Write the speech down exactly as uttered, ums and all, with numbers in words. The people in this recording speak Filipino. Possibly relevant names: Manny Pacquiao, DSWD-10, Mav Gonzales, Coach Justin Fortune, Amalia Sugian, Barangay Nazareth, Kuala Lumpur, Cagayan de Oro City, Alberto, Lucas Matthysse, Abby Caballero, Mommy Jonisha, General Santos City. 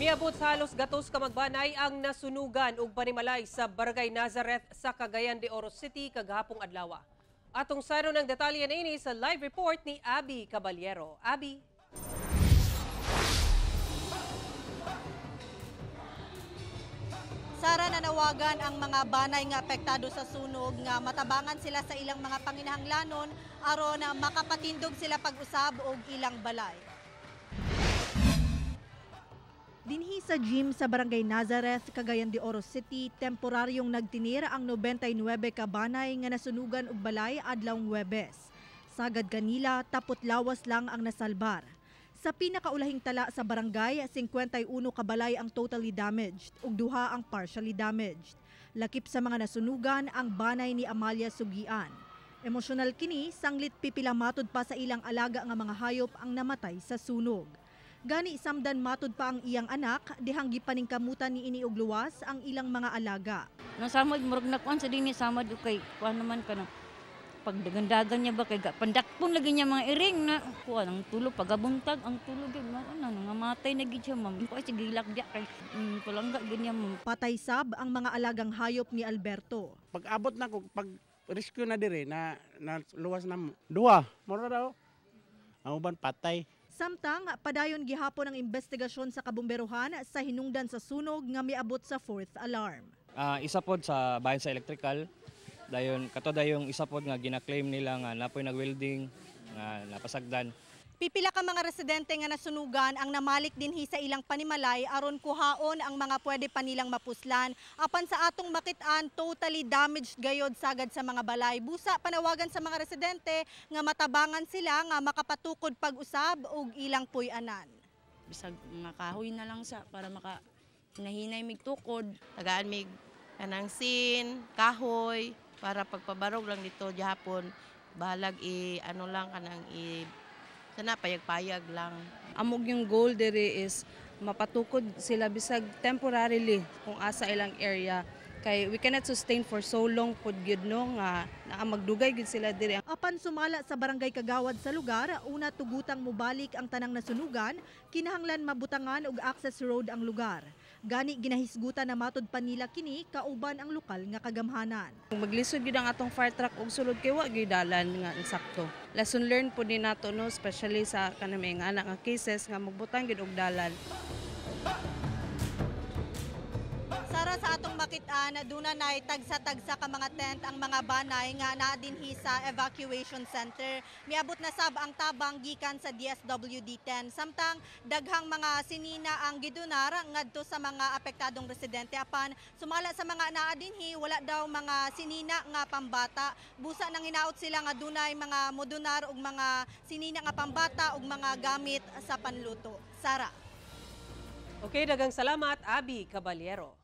Miabot sa halos gatos kamagbanay ang nasunugan ug panimalay sa Barangay Nazareth sa Cagayan de Oro City kagahapong adlaw. Atong saro ng detalye na ini sa live report ni Abby Caballero. Abby. Sara, nanawagan ang mga banay nga apektado sa sunog nga matabangan sila sa ilang mga panginahanglanon aron na makapatindog sila pag-usab og ilang balay. Dinhi sa gym sa Barangay Nazareth, Cagayan de Oro City, temporaryong nagtinir ang ninety-nine ka banay nga nasunugan og balay adlawng Huwebes. Sagad kanila, tapot lawas lang ang nasalbar. Sa pinakaulahing tala sa barangay, fifty-one ka balay ang totally damaged ug duha ang partially damaged. Lakip sa mga nasunugan ang banay ni Amalia Sugian. Emosyonal kini, sanglit pipila matud pa sa ilang alaga nga mga hayop ang namatay sa sunog. Gani samdan matud pa ang iyang anak, dihang gipaningkamutan ni ini og luwas ang ilang mga alaga. Nasamad murag nakuan sa dinhi samad kay kuan naman kana. Pagdagandagan niya ba kay pandakpon lagi niya mga iring na kuan ang tulo pagabuntag ang tulo gyud man ano nga matay na gid siya ma'am. Kuan siya gilak dia kay um, palangga gyud niya ma'am. Patay sab ang mga alagang hayop ni Alberto. Pag-abot na ko pag rescue na dire na, na luwas na duha, mura daw. Ang uban patay. Samtang, padayon gihapon ang investigasyon sa kabumberohan sa hinungdan sa sunog nga miabot sa fourth alarm. Uh, isa pod sa bahin sa electrical, dayon kato dayong isa pod nga ginaklaim nila nga napoy nagwelding, nga napasagdan. Pipila ka mga residente nga nasunugan ang namalik dinhi sa ilang panimalay aron kuhaon ang mga pwede pa nilang mapuslan. Apan sa atong makit-an, totally damaged gayod sagad sa mga balay. Busa panawagan sa mga residente nga matabangan sila nga makapatukod pag-usab og ilang puy-anan. Bisag mga kahoy na lang sa para maka hinahinay migtukod, tagaan mig anang sin, kahoy para pagpabarog lang dito gihapon. Balag i ano lang kanang i sana payag-payag lang. Amog yung goal dere is mapatukod sila bisag temporarily kung asa ilang area kay we cannot sustain for so long pod gyud no nga naa magdugay gyud sila dere. Apan sumala sa barangay kagawad sa lugar, una tugutang mobalik ang tanang nasunugan, kinahanglan mabutangan og access road ang lugar. Gani ginahisgutan na matud pa nila kini kauban ang lokal nga kagamhanan. Maglisod gyud ang atong fire truck og sulod kay wa gyud dalan nga eksakto. Lesson learned pod ni nato no, especially sa kanami nga anak nga cases nga magbutang gyud og dalan. Sara, sa atong makit-an, aduna nay tagsa-tagsa ka mga tent ang mga banay nga naa dinhi sa evacuation center. Miabot na sab ang tabang gikan sa D S W D ten. Samtang daghang mga sinina ang gidunar ngadto sa mga apektadong residente. Apan sumala sa mga naa dinhi, wala daw mga sinina nga pambata. Busa nang hinaot sila nga dunay mga modunar ug mga sinina nga pambata ug mga gamit sa panluto. Sara. Okay, daghang salamat, Abby Caballero.